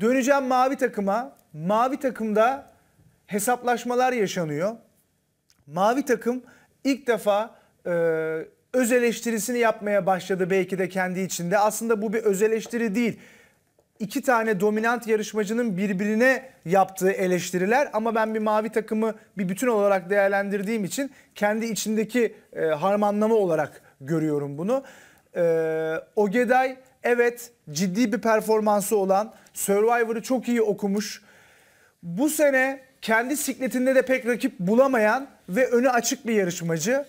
Döneceğim mavi takıma. Mavi takımda hesaplaşmalar yaşanıyor. Mavi takım ilk defa öz eleştirisini yapmaya başladı belki de kendi içinde. Aslında bu bir öz eleştiri değil. İki tane dominant yarışmacının birbirine yaptığı eleştiriler, ama ben bir mavi takımı bir bütün olarak değerlendirdiğim için kendi içindeki harmanlama olarak görüyorum bunu. Ogeday evet ciddi bir performansı olan, Survivor'ı çok iyi okumuş. Bu sene kendi sikletinde de pek rakip bulamayan ve önü açık bir yarışmacı.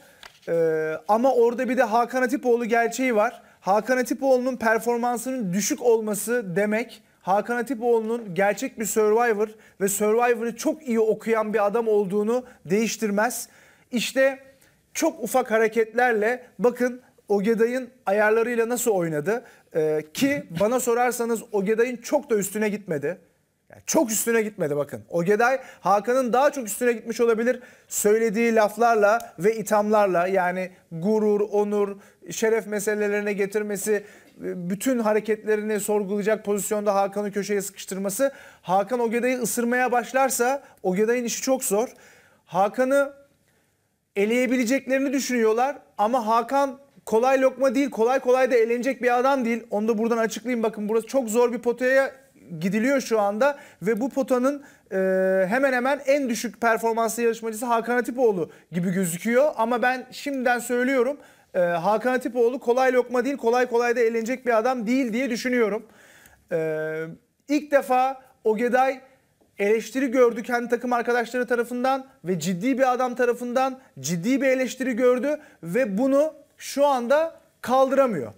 Ama orada bir de Hakan Hatipoğlu gerçeği var. Hakan Hatipoğlu'nun performansının düşük olması demek, Hakan Hatipoğlu'nun gerçek bir Survivor ve Survivor'ı çok iyi okuyan bir adam olduğunu değiştirmez. İşte çok ufak hareketlerle bakın Ogeday'ın ayarlarıyla nasıl oynadı. Ki bana sorarsanız Ogeday'ın çok da üstüne gitmedi. Yani çok üstüne gitmedi bakın. Ogeday Hakan'ın daha çok üstüne gitmiş olabilir. Söylediği laflarla ve ithamlarla, yani gurur, onur, şeref meselelerine getirmesi, bütün hareketlerini sorgulayacak pozisyonda Hakan'ı köşeye sıkıştırması. Hakan Ogeday'ı ısırmaya başlarsa Ogeday'ın işi çok zor. Hakan'ı eleyebileceklerini düşünüyorlar ama Hakan kolay lokma değil, kolay kolay da elenecek bir adam değil. Onu da buradan açıklayayım, bakın burası çok zor bir potaya gidiliyor şu anda ve bu potanın hemen hemen en düşük performanslı yarışmacısı Hakan Hatipoğlu gibi gözüküyor. Ama ben şimdiden söylüyorum, Hakan Hatipoğlu kolay lokma değil, kolay kolay da elenecek bir adam değil diye düşünüyorum. İlk defa Ogeday eleştiri gördü kendi takım arkadaşları tarafından ve ciddi bir adam tarafından ciddi bir eleştiri gördü ve bunu şu anda kaldıramıyor.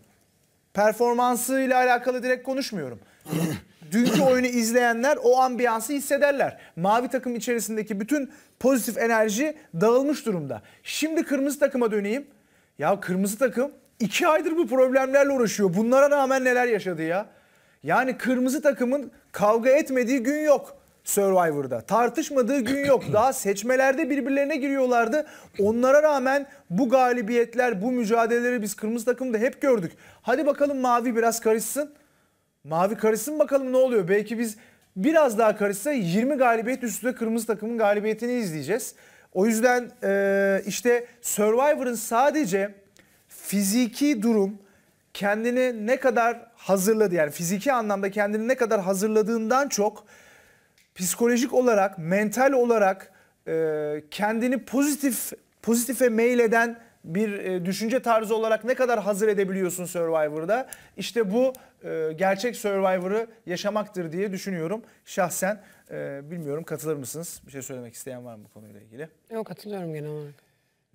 Performansıyla alakalı direkt konuşmuyorum. Dünkü oyunu izleyenler o ambiyansı hissederler. Mavi takım içerisindeki bütün pozitif enerji dağılmış durumda. Şimdi kırmızı takıma döneyim. Ya kırmızı takım 2 aydır bu problemlerle uğraşıyor. Bunlara rağmen neler yaşadı ya. Yani kırmızı takımın kavga etmediği gün yok Survivor'da. Tartışmadığı gün yok. Daha seçmelerde birbirlerine giriyorlardı. Onlara rağmen bu galibiyetler, bu mücadeleleri biz kırmızı takımda hep gördük. Hadi bakalım mavi biraz karışsın. Mavi karışsın bakalım ne oluyor. Belki biz biraz daha karışsa 20 galibiyet üstüne kırmızı takımın galibiyetini izleyeceğiz. O yüzden işte Survivor'ın sadece fiziki durum kendini ne kadar hazırladı, yani fiziki anlamda kendini ne kadar hazırladığından çok psikolojik olarak, mental olarak kendini pozitife meyleden bir düşünce tarzı olarak ne kadar hazır edebiliyorsun Survivor'da? İşte bu gerçek Survivor'ı yaşamaktır diye düşünüyorum şahsen. Bilmiyorum katılır mısınız? Bir şey söylemek isteyen var mı bu konuyla ilgili? Yok, katılıyorum genel olarak.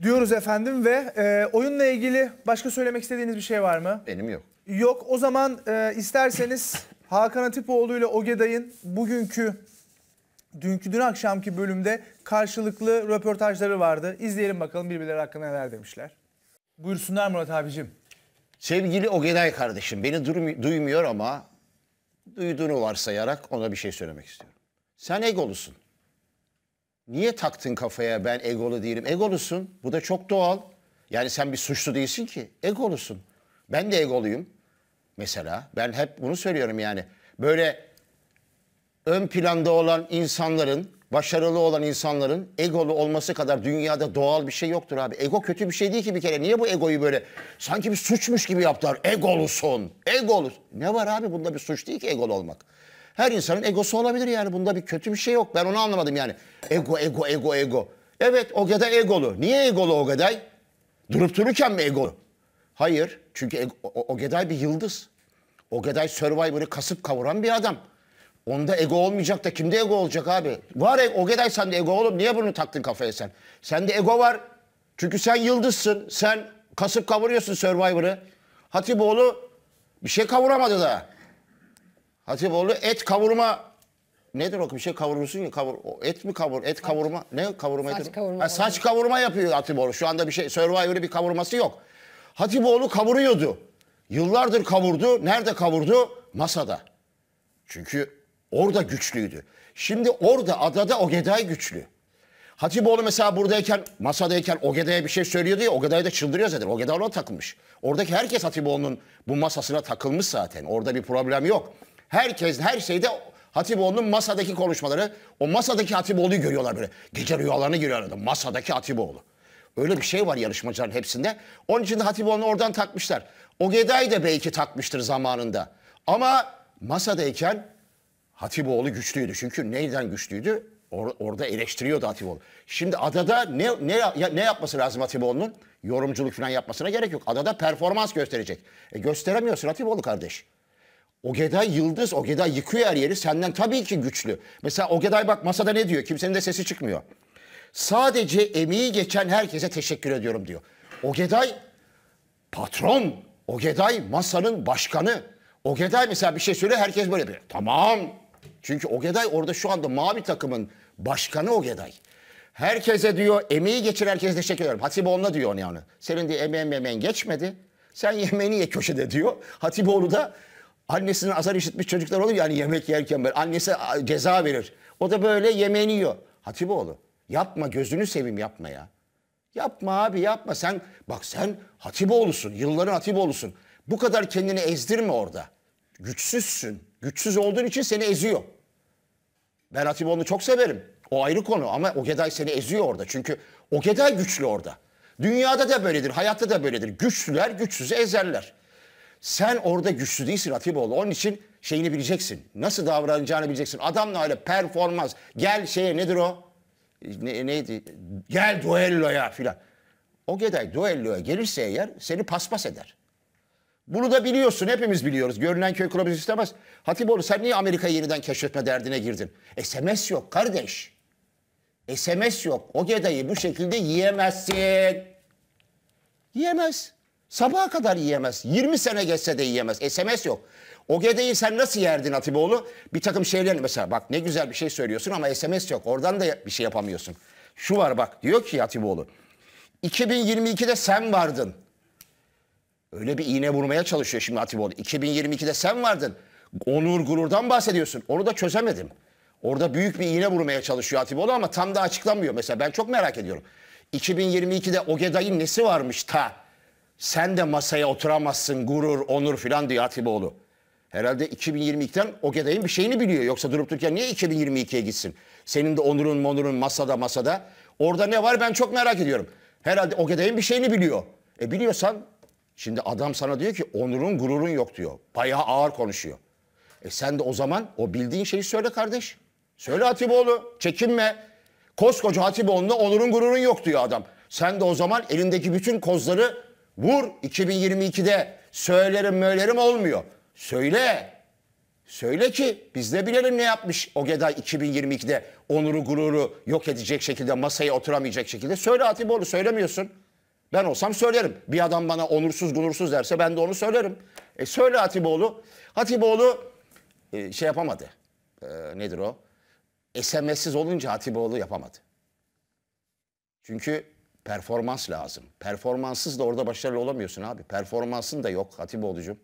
Diyoruz efendim ve oyunla ilgili başka söylemek istediğiniz bir şey var mı? Benim yok. Yok, o zaman isterseniz Hakan Hatipoğlu ile Ogeday'ın dünkü dün akşamki bölümde karşılıklı röportajları vardı. İzleyelim bakalım birbirleri hakkında neler demişler. Buyursunlar Murat abicim. Sevgili Ogeday kardeşim, beni duymuyor ama duyduğunu varsayarak ona bir şey söylemek istiyorum. Sen egolusun. Niye taktın kafaya ben egolu değilim? Egolusun. Bu da çok doğal. Yani sen bir suçlu değilsin ki. Egolusun. Ben de egoluyum. Mesela ben hep bunu söylüyorum yani. Böyle ön planda olan insanların, başarılı olan insanların egolu olması kadar dünyada doğal bir şey yoktur abi. Ego kötü bir şey değil ki bir kere. Niye bu egoyu böyle sanki bir suçmuş gibi yaptılar? Egolusun, egolu. Ne var abi, bunda bir suç değil ki egolu olmak. Her insanın egosu olabilir yani. Bunda bir kötü bir şey yok. Ben onu anlamadım yani. Ego, ego, ego, ego. Evet, Ogeday egolu. Niye egolu Ogeday? Durup dururken mi egolu? Hayır. Çünkü Ogeday bir yıldız. Ogeday Survivor'ı kasıp kavuran bir adam. Onda ego olmayacak da kimde ego olacak abi? Var Ogeday, sende ego oğlum. Niye bunu taktın kafaya sen? Sende ego var. Çünkü sen yıldızsın. Sen kasıp kavuruyorsun Survivor'ı. Hatipoğlu bir şey kavuramadı da. Hatipoğlu et kavurma. Nedir o, bir şey kavurursun ya, et mi kavur? Et kavurma. Ne kavurma? Saç kavurma yapıyor Hatipoğlu. Şu anda bir şey Survivor'ı bir kavurması yok. Hatipoğlu kavuruyordu. Yıllardır kavurdu. Nerede kavurdu? Masada. Çünkü orada güçlüydü. Şimdi orada adada Ogeday güçlü. Hatipoğlu mesela buradayken, masadayken Ogeday'a bir şey söylüyordu ya, Ogeday da çıldırıyor zaten. Ogeday ona takılmış. Oradaki herkes Hatipoğlu'nun bu masasına takılmış zaten. Orada bir problem yok. Herkes her şeyde Hatipoğlu'nun masadaki konuşmaları, o masadaki Hatipoğlu'yu görüyorlar böyle. Gece rüyalarına giriyor arada, masadaki Hatipoğlu. Öyle bir şey var yarışmacıların hepsinde. Onun için de Hatipoğlu'nu oradan takmışlar. Ogeday da belki takmıştır zamanında. Ama masadayken Hatipoğlu güçlüydü. Çünkü neyden güçlüydü? Orada eleştiriyordu Hatipoğlu. Şimdi adada ne yapması lazım Hatipoğlu'nun? Yorumculuk falan yapmasına gerek yok. Adada performans gösterecek. Gösteremiyorsun Hatipoğlu kardeş. Ogeday yıldız, Ogeday yıkıyor her yeri. Senden tabii ki güçlü. Mesela Ogeday bak masada ne diyor? Kimsenin de sesi çıkmıyor. Sadece emeği geçen herkese teşekkür ediyorum diyor. Ogeday patron, Ogeday masanın başkanı. Ogeday mesela bir şey söyle, herkes böyle bir tamam. Çünkü Ogeday orada şu anda mavi takımın başkanı Ogeday. Herkese diyor, emeği geçen herkese teşekkür ediyorum. Hatipoğlu'na diyor onu yani. Senin diye emeğin geçmedi. Sen yemeğini ye köşede diyor. Hatipoğlu da annesinin azar işitmiş çocuklar olur yani yemek yerken böyle. Annesi ceza verir. O da böyle yemeğini yiyor. Hatipoğlu yapma, gözünü seveyim yapma ya. Yapma abi yapma. Sen bak, sen Hatipoğlu'sun. Yılların Hatipoğlu'sun. Bu kadar kendini ezdirme orada. Güçsüzsün. Güçsüz olduğun için seni eziyor. Ben Hatipoğlu'nu çok severim. O ayrı konu ama Ogeday seni eziyor orada. Çünkü Ogeday güçlü orada. Dünyada da böyledir, hayatta da böyledir. Güçlüler güçsüzü ezerler. Sen orada güçlü değilsin Hatipoğlu. Onun için şeyini bileceksin. Nasıl davranacağını bileceksin. Adamla öyle performans. Gel şeye nedir o? Neydi? Gel duelloya filan. Ogeday duelloya gelirse eğer seni paspas eder. Bunu da biliyorsun, hepimiz biliyoruz. Görünen köy kılavuz istemez. Hatipoğlu sen niye Amerika'yı yeniden keşfetme derdine girdin? SMS yok kardeş. SMS yok. Ogeday'ı bu şekilde yiyemezsin. Yiyemez. Sabaha kadar yiyemez. 20 sene geçse de yiyemez. SMS yok. Ogeday'ı sen nasıl yerdin Hatipoğlu? Bir takım şeyler mesela bak ne güzel bir şey söylüyorsun ama SMS yok. Oradan da bir şey yapamıyorsun. Şu var bak, diyor ki Hatipoğlu. 2022'de sen vardın. Öyle bir iğne vurmaya çalışıyor şimdi Hatipoğlu. 2022'de sen vardın. Onur gururdan bahsediyorsun. Onu da çözemedim. Orada büyük bir iğne vurmaya çalışıyor Hatipoğlu ama tam da açıklanmıyor. Mesela ben çok merak ediyorum. 2022'de Ogeday'ın nesi varmış ta? Sen de masaya oturamazsın gurur, onur filan diyor Hatipoğlu. Herhalde 2022'den Ogeday'ın bir şeyini biliyor. Yoksa durup dururken niye 2022'ye gitsin? Senin de onurun monurun masada. Orada ne var ben çok merak ediyorum. Herhalde Ogeday'ın bir şeyini biliyor. Biliyorsan... Şimdi adam sana diyor ki onurun gururun yok diyor. Bayağı ağır konuşuyor. Sen de o zaman o bildiğin şeyi söyle kardeş. Söyle Hatipoğlu, çekinme. Koskoca Hatipoğlu'nda onurun gururun yok diyor adam. Sen de o zaman elindeki bütün kozları vur. 2022'de söylerim olmuyor. Söyle. Söyle ki biz de bilelim ne yapmış Ogeday 2022'de onuru gururu yok edecek şekilde, masaya oturamayacak şekilde. Söyle Hatipoğlu, söylemiyorsun. Ben olsam söylerim. Bir adam bana onursuz gunursuz derse ben de onu söylerim. Söyle Hatipoğlu. Hatipoğlu şey yapamadı. Nedir o? SMS'siz olunca Hatipoğlu yapamadı. Çünkü performans lazım. Performanssız da orada başarılı olamıyorsun abi. Performansın da yok Hatipoğlu'cum.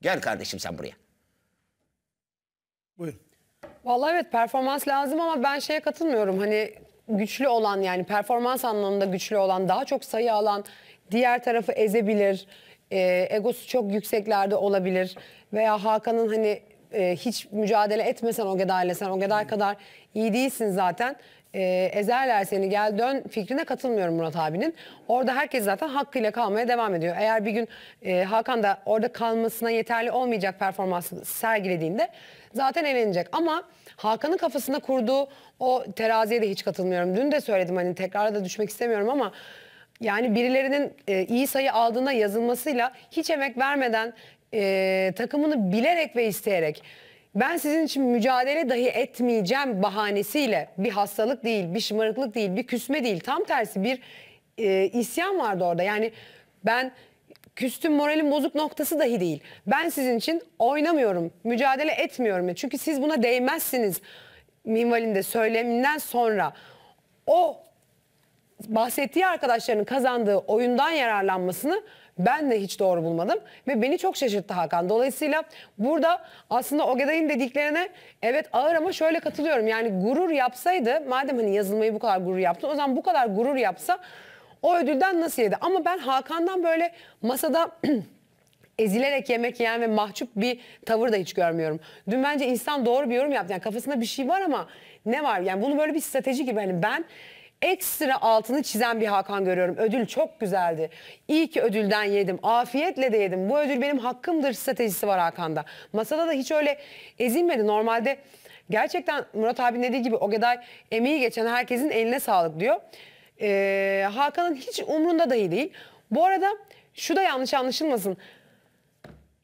Gel kardeşim sen buraya. Buyurun. Vallahi evet performans lazım ama ben şeye katılmıyorum. Hani... Güçlü olan yani performans anlamında güçlü olan, daha çok sayı alan, diğer tarafı ezebilir, egosu çok yükseklerde olabilir veya Hakan'ın hani hiç mücadele etmesen Ogeday'la, sen Ogeday kadar iyi değilsin zaten, ezerler seni, gel dön fikrine katılmıyorum Murat abinin. Orada herkes zaten hakkıyla kalmaya devam ediyor. Eğer bir gün Hakan da orada kalmasına yeterli olmayacak performansı sergilediğinde zaten elenecek ama... Hakan'ın kafasında kurduğu o teraziye de hiç katılmıyorum. Dün de söyledim hani tekrara da düşmek istemiyorum ama yani birilerinin iyi sayı aldığına yazılmasıyla hiç emek vermeden takımını bilerek ve isteyerek ben sizin için mücadele dahi etmeyeceğim bahanesiyle, bir hastalık değil, bir şımarıklık değil, bir küsme değil, tam tersi bir isyan vardı orada. Yani ben küstüm, moralim bozuk noktası dahi değil. Ben sizin için oynamıyorum, mücadele etmiyorum. Çünkü siz buna değmezsiniz minvalinde söyleminden sonra o bahsettiği arkadaşlarının kazandığı oyundan yararlanmasını ben de hiç doğru bulmadım. Ve beni çok şaşırttı Hakan. Dolayısıyla burada aslında Ogeday'ın dediklerine evet ağır ama şöyle katılıyorum. Yani gurur yapsaydı, madem hani yazılmayı bu kadar gurur yaptı, o zaman bu kadar gurur yapsa... O ödülden nasıl yedi? Ama ben Hakan'dan böyle masada ezilerek yemek yiyen ve mahcup bir tavır da hiç görmüyorum. Dün bence insan doğru bir yorum yaptı. Yani kafasında bir şey var ama ne var? Yani bunu böyle bir strateji gibi, hani ben ekstra altını çizen bir Hakan görüyorum. Ödül çok güzeldi. İyi ki ödülden yedim. Afiyetle de yedim. Bu ödül benim hakkımdır stratejisi var Hakan'da. Masada da hiç öyle ezilmedi. Normalde gerçekten Murat abi dediği gibi Ogeday emeği geçen herkesin eline sağlık diyor. Hakan'ın hiç umrunda dahi değil. Bu arada şu da yanlış anlaşılmasın.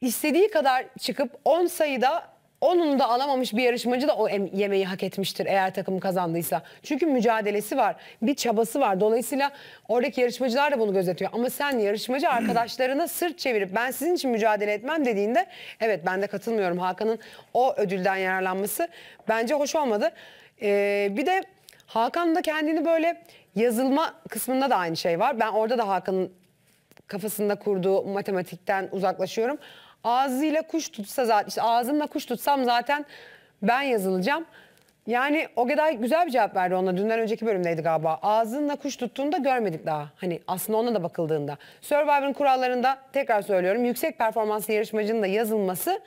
İstediği kadar çıkıp 10 sayıda 10'unu da alamamış bir yarışmacı da o yemeği hak etmiştir eğer takım kazandıysa. Çünkü mücadelesi var, bir çabası var. Dolayısıyla oradaki yarışmacılar da bunu gözetiyor. Ama sen yarışmacı arkadaşlarına sırt çevirip ben sizin için mücadele etmem dediğinde, evet ben de katılmıyorum. Hakan'ın o ödülden yararlanması bence hoş olmadı. Bir de Hakan da kendini böyle yazılma kısmında da aynı şey var. Ben orada da Hakan'ın kafasında kurduğu matematikten uzaklaşıyorum. Ağzıyla kuş tutsa zaten, işte ağzımla kuş tutsam zaten ben yazılacağım. Yani Ogeday güzel bir cevap verdi ona. Dünden önceki bölümdeydi galiba. Ağzınla kuş tuttuğunu da görmedik daha. Hani aslında ona da bakıldığında. Survivor'ın kurallarında tekrar söylüyorum. Yüksek performanslı yarışmacının da yazılması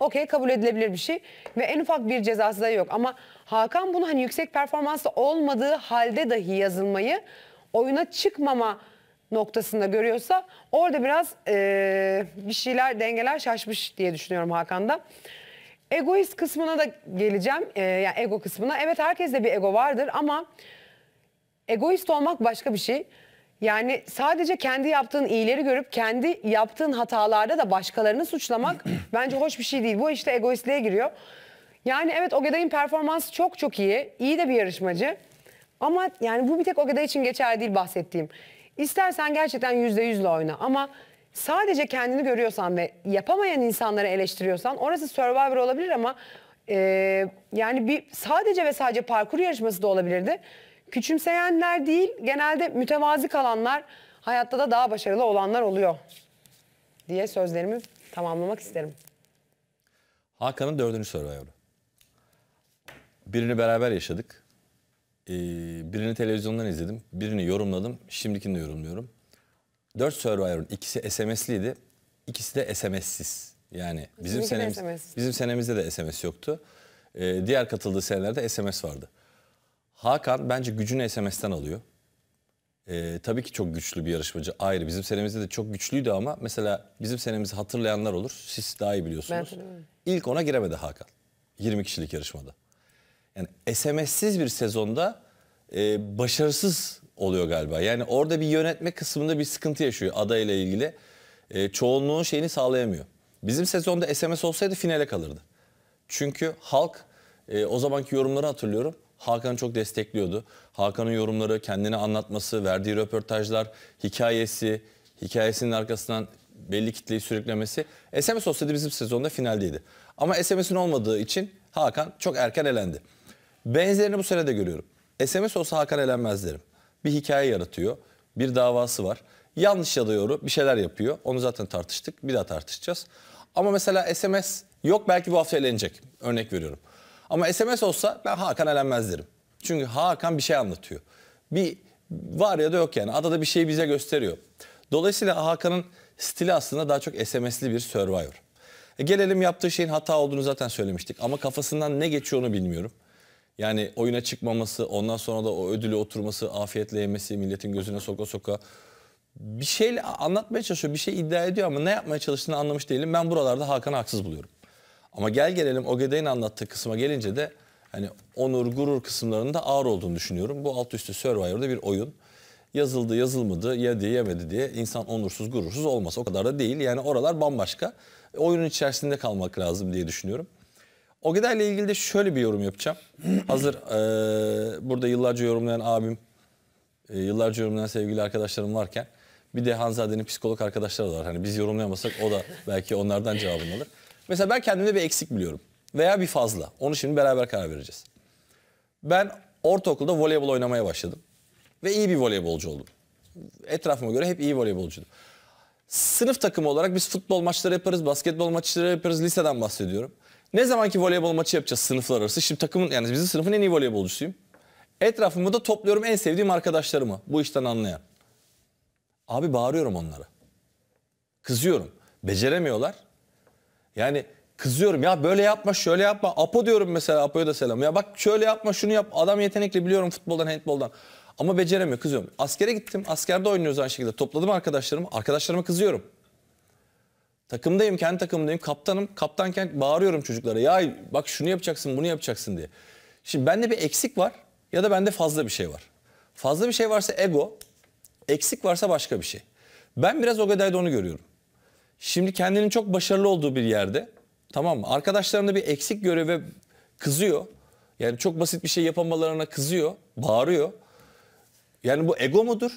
okey, kabul edilebilir bir şey. Ve en ufak bir cezası da yok. Ama Hakan bunu hani yüksek performanslı olmadığı halde dahi yazılmayı, oyuna çıkmama noktasında görüyorsa orada biraz bir şeyler, dengeler şaşmış diye düşünüyorum Hakan'da. Egoist kısmına da geleceğim. Yani ego kısmına. Evet, herkeste bir ego vardır ama egoist olmak başka bir şey. Yani sadece kendi yaptığın iyileri görüp kendi yaptığın hatalarda da başkalarını suçlamak bence hoş bir şey değil. Bu işte egoistliğe giriyor. Yani evet, Ogeday'ın performansı çok çok iyi. İyi de bir yarışmacı. Ama yani bu bir tek Ogeday için geçerli değil bahsettiğim. İstersen gerçekten %100'le oyna ama sadece kendini görüyorsan ve yapamayan insanları eleştiriyorsan orası Survivor olabilir ama yani bir sadece ve sadece parkur yarışması da olabilirdi. Küçümseyenler değil, genelde mütevazi kalanlar, hayatta da daha başarılı olanlar oluyor diye sözlerimi tamamlamak isterim. Hakan'ın 4. Survivor'u. Birini beraber yaşadık. Birini televizyondan izledim, birini yorumladım, şimdikini de yorumluyorum. 4 Survivor'un ikisi SMS'liydi, ikisi de SMS'siz. Yani bizim senemizde de SMS yoktu. Diğer katıldığı senelerde SMS vardı. Hakan bence gücünü SMS'ten alıyor. Tabii ki çok güçlü bir yarışmacı, ayrı. Bizim senemizde de çok güçlüydü ama mesela bizim senemizi hatırlayanlar olur, siz daha iyi biliyorsunuz. İlk ona giremedi Hakan, 20 kişilik yarışmada. Yani SMS'siz bir sezonda başarısız oluyor galiba. Yani orada bir yönetme kısmında bir sıkıntı yaşıyor adayla ilgili. Çoğunluğun şeyini sağlayamıyor. Bizim sezonda SMS olsaydı finale kalırdı. Çünkü halk, o zamanki yorumları hatırlıyorum, Hakan'ı çok destekliyordu. Hakan'ın yorumları, kendini anlatması, verdiği röportajlar, hikayesi, hikayesinin arkasından belli kitleyi sürüklemesi. SMS olsaydı bizim sezonda finaldeydi. Ama SMS'in olmadığı için Hakan çok erken elendi. Benzerini bu sene de görüyorum. SMS olsa Hakan elenmez derim. Bir hikaye yaratıyor, bir davası var. Yanlış ya da doğru bir şeyler yapıyor. Onu zaten tartıştık, bir daha tartışacağız. Ama mesela SMS yok, belki bu hafta elenecek. Örnek veriyorum. Ama SMS olsa ben Hakan elenmez derim. Çünkü Hakan bir şey anlatıyor. Bir var ya da yok yani. Adada bir şey bize gösteriyor. Dolayısıyla Hakan'ın stili aslında daha çok SMS'li bir Survivor. Gelelim, yaptığı şeyin hata olduğunu zaten söylemiştik. Ama kafasından ne geçiyor onu bilmiyorum. Yani oyuna çıkmaması, ondan sonra da o ödülü oturması, afiyetle yemesi, milletin gözüne soka soka. Bir şey anlatmaya çalışıyor, bir şey iddia ediyor ama ne yapmaya çalıştığını anlamış değilim. Ben buralarda Hakan'ı haksız buluyorum. Ama gelelim Ogeday'ın anlattığı kısma gelince de hani onur, gurur kısımlarının da ağır olduğunu düşünüyorum. Bu alt üstü Survivor'da bir oyun. Yazıldı, yazılmadı, yedi, yemedi diye insan onursuz, gurursuz olmaz. O kadar da değil. Yani oralar bambaşka. Oyunun içerisinde kalmak lazım diye düşünüyorum. Ogeday'la ilgili de şöyle bir yorum yapacağım. Hazır burada yıllarca yorumlayan abim, yıllarca yorumlayan sevgili arkadaşlarım varken bir de Hanzade'nin psikolog arkadaşları var. Hani biz yorumlayamasak o da belki onlardan cevabını alır. Mesela ben kendimde bir eksik biliyorum. Veya bir fazla. Onu şimdi beraber karar vereceğiz. Ben ortaokulda voleybol oynamaya başladım. Ve iyi bir voleybolcu oldum. Etrafıma göre hep iyi voleybolcuydum. Sınıf takımı olarak biz futbol maçları yaparız, basketbol maçları yaparız. Liseden bahsediyorum. Ne zamanki voleybol maçı yapacağız sınıflar arası. Şimdi takımın, yani bizim sınıfın en iyi voleybolcusuyum. Etrafımı da topluyorum, en sevdiğim arkadaşlarımı. Bu işten anlayan. Abi bağırıyorum onlara. Kızıyorum. Beceremiyorlar. Yani kızıyorum ya, böyle yapma, şöyle yapma. Apo diyorum mesela, Apo'ya da selam. Ya bak şöyle yapma, şunu yap. Adam yetenekli, biliyorum futboldan, handboldan. Ama beceremiyor, kızıyorum. Askere gittim, askerde oynuyoruz aynı şekilde. Topladım arkadaşlarımı, arkadaşlarıma kızıyorum. Takımdayım, kendi takımdayım, kaptanım. Kaptanken bağırıyorum çocuklara. Ya bak şunu yapacaksın, bunu yapacaksın diye. Şimdi bende bir eksik var ya da bende fazla bir şey var. Fazla bir şey varsa ego, eksik varsa başka bir şey. Ben biraz Ogeday'da onu görüyorum. Şimdi kendinin çok başarılı olduğu bir yerde, tamam mı? Arkadaşlarında bir eksik görüyor ve kızıyor. Yani çok basit bir şey yapamalarına kızıyor, bağırıyor. Yani bu ego mudur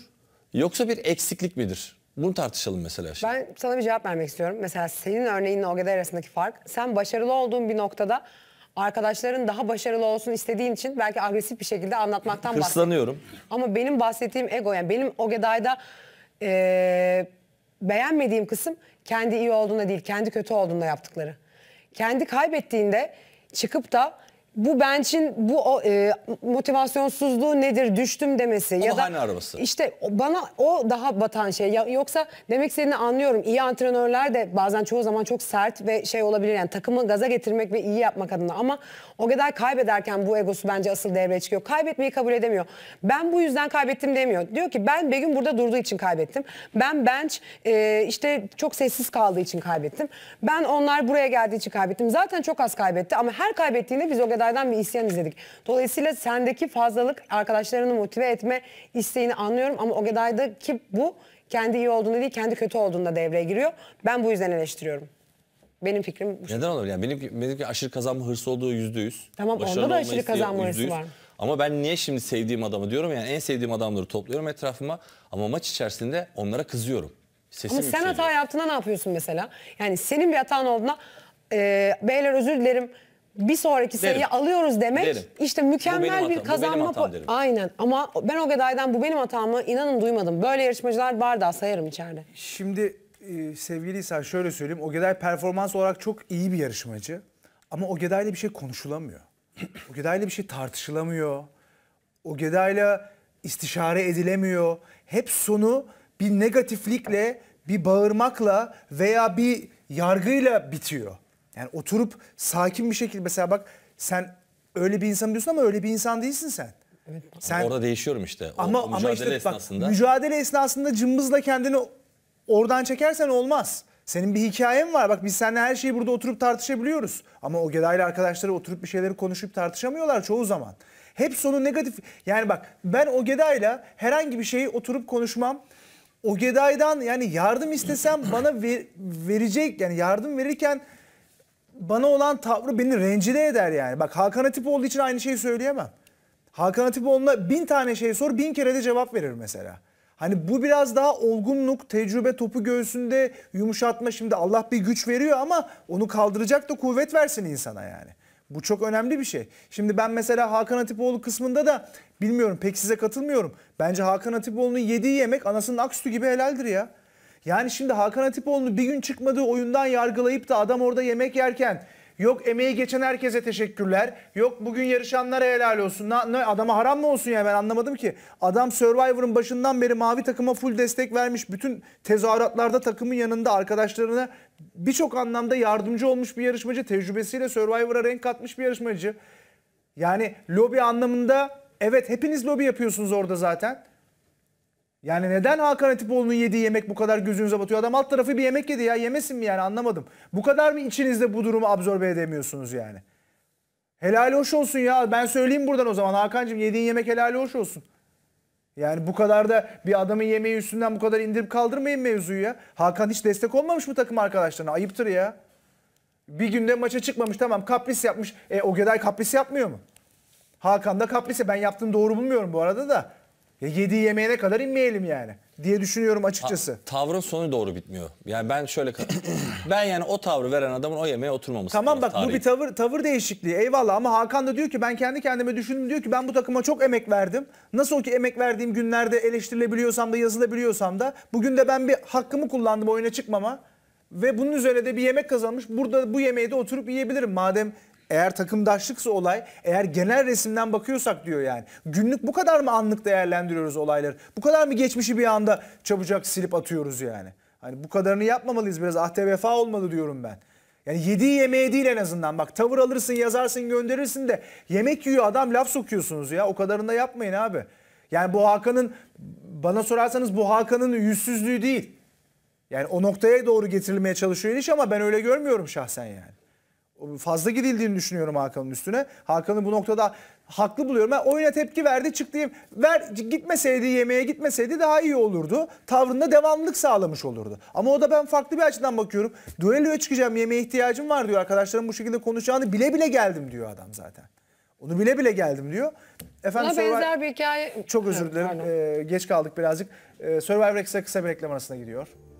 yoksa bir eksiklik midir? Bunu tartışalım mesela şimdi. Ben sana bir cevap vermek istiyorum. Mesela senin örneğinle Ogeday arasındaki fark. Sen başarılı olduğun bir noktada arkadaşların daha başarılı olsun istediğin için belki agresif bir şekilde anlatmaktan bahsediyorum. Ama benim bahsettiğim ego, yani benim Ogeday'da beğenmediğim kısım kendi iyi olduğunda değil, kendi kötü olduğunda yaptıkları. Kendi kaybettiğinde çıkıp da bu ben için bu motivasyonsuzluğu nedir, düştüm demesi. Ama ya da arabası. İşte bana o daha batan şey. Ya, yoksa demek istediğini anlıyorum. İyi antrenörler de bazen çoğu zaman çok sert ve şey olabilir, yani takımı gaza getirmek ve iyi yapmak adına. Ama Ogeday kaybederken bu egosu bence asıl devreye çıkıyor. Kaybetmeyi kabul edemiyor. Ben bu yüzden kaybettim demiyor. Diyor ki ben Begüm burada durduğu için kaybettim. Ben bench işte çok sessiz kaldığı için kaybettim. Ben onlar buraya geldiği için kaybettim. Zaten çok az kaybetti ama her kaybettiğinde biz Ogeday'dan bir isyan izledik. Dolayısıyla sendeki fazlalık, arkadaşlarını motive etme isteğini anlıyorum ama Ogeday'daki bu kendi iyi olduğunda değil, kendi kötü olduğunda devreye giriyor. Ben bu yüzden eleştiriyorum. Benim fikrim bu. Neden olur? Yani benimki aşırı kazanma hırsı olduğu %100. Tamam, başarılı onda da aşırı kazanma hırsı var. Ama ben niye şimdi sevdiğim adamı diyorum, yani en sevdiğim adamları topluyorum etrafıma ama maç içerisinde onlara kızıyorum. Sesim ama sen hata yaptığında ne yapıyorsun mesela? Yani senin bir hatan olduğuna beyler özür dilerim, bir sonraki seriyi alıyoruz demek derim. İşte mükemmel bir kazanma. Aynen, ama ben Ogeday'dan bu benim hatamı inanın duymadım. Böyle yarışmacılar var da sayarım içeride. Şimdi sevgili İsa, şöyle söyleyeyim. Ogeday performans olarak çok iyi bir yarışmacı. Ama Ogeday'la bir şey konuşulamıyor. Ogeday'la bir şey tartışılamıyor. Ogeday'la istişare edilemiyor. Hep sonu bir negatiflikle, bir bağırmakla veya bir yargıyla bitiyor. Yani oturup sakin bir şekilde, mesela bak sen öyle bir insan diyorsun ama öyle bir insan değilsin sen. Evet. Sen orada değişiyorum işte. Ama işte esnasında. Bak, mücadele esnasında cımbızla kendini oradan çekersen olmaz. Senin bir hikayen var. Bak biz seninle her şeyi burada oturup tartışabiliyoruz. Ama Ogeday'la arkadaşları oturup bir şeyleri konuşup tartışamıyorlar çoğu zaman. Hep sonu negatif. Yani bak ben Ogeday'la herhangi bir şeyi oturup konuşmam. Ogeday'dan yani yardım istesem bana verecek, yani yardım verirken bana olan tavrı beni rencide eder yani. Bak Hakan Hatipoğlu için aynı şeyi söyleyemem. Hakan Hatipoğlu'na 1000 tane şey sor, 1000 kere de cevap verir mesela. Hani bu biraz daha olgunluk, tecrübe, topu göğsünde yumuşatma. Şimdi Allah bir güç veriyor ama onu kaldıracak da kuvvet versin insana yani. Bu çok önemli bir şey. Şimdi ben mesela Hakan Hatipoğlu kısmında da bilmiyorum, pek size katılmıyorum. Bence Hakan Hatipoğlu'nun yediği yemek anasının aksütü gibi helaldir ya. Yani şimdi Hakan Hatipoğlu'nu bir gün çıkmadığı oyundan yargılayıp da adam orada yemek yerken yok emeği geçen herkese teşekkürler, yok bugün yarışanlara helal olsun. Adama haram mı olsun ya, ben anlamadım ki. Adam Survivor'ın başından beri mavi takıma full destek vermiş. Bütün tezahüratlarda takımın yanında, arkadaşlarına birçok anlamda yardımcı olmuş bir yarışmacı. Tecrübesiyle Survivor'a renk katmış bir yarışmacı. Yani lobi anlamında evet, hepiniz lobi yapıyorsunuz orada zaten. Yani neden Hakan Hatipoğlu'nun yediği yemek bu kadar gözünüze batıyor? Adam alt tarafı bir yemek yedi ya, yemesin mi yani, anlamadım. Bu kadar mı içinizde bu durumu absorbe edemiyorsunuz yani? Helali hoş olsun ya, ben söyleyeyim buradan o zaman Hakan'cığım, yediğin yemek helali hoş olsun. Yani bu kadar da bir adamın yemeği üstünden bu kadar indirip kaldırmayın mevzuyu ya. Hakan hiç destek olmamış mı takım arkadaşlarına? Ayıptır ya. Bir günde maça çıkmamış, tamam kapris yapmış. Ogeday kapris yapmıyor mu? Hakan da kapris, ben yaptığını doğru bulmuyorum bu arada da. Yediği yemeğine kadar inmeyelim yani diye düşünüyorum açıkçası. Tavrın sonu doğru bitmiyor. Yani ben şöyle ben yani o tavrı veren adamın o yemeğe oturmaması. Tamam bak, bu bir tavır değişikliği. Eyvallah, ama Hakan da diyor ki ben kendi kendime düşündüm, diyor ki ben bu takıma çok emek verdim. Nasıl ki emek verdiğim günlerde eleştirilebiliyorsam da, yazılabiliyorsam da, bugün de ben bir hakkımı kullandım oyuna çıkmama ve bunun üzerine de bir yemek kazanmış. Burada bu yemeği de oturup yiyebilirim madem. Eğer takımdaşlıksa olay, eğer genel resimden bakıyorsak diyor yani. Günlük bu kadar mı anlık değerlendiriyoruz olayları? Bu kadar mı geçmişi bir anda çabucak silip atıyoruz yani? Hani bu kadarını yapmamalıyız, biraz ahde vefa olmalı diyorum ben. Yani yediği yemeği değil en azından. Bak tavır alırsın, yazarsın, gönderirsin de yemek yiyor adam, laf sokuyorsunuz ya. O kadarını da yapmayın abi. Yani bu Hakan'ın, bana sorarsanız bu Hakan'ın yüzsüzlüğü değil. Yani o noktaya doğru getirilmeye çalışıyor iş ama ben öyle görmüyorum şahsen yani. Fazla gidildiğini düşünüyorum Hakan'ın üstüne. Hakan'ı bu noktada haklı buluyorum. Ben oyuna tepki verdi, çıktı. Gitmeseydi, yemeğe gitmeseydi daha iyi olurdu. Tavrında devamlılık sağlamış olurdu. Ama o da, ben farklı bir açıdan bakıyorum. Düelloya çıkacağım, yemeğe ihtiyacım var diyor. Arkadaşlarım bu şekilde konuşacağını bile bile geldim diyor adam zaten. Onu bile bile geldim diyor. Efendim, benzer bir hikaye... Çok özür dilerim. Geç kaldık birazcık. Survivor X'e kısa bir reklam arasına gidiyor.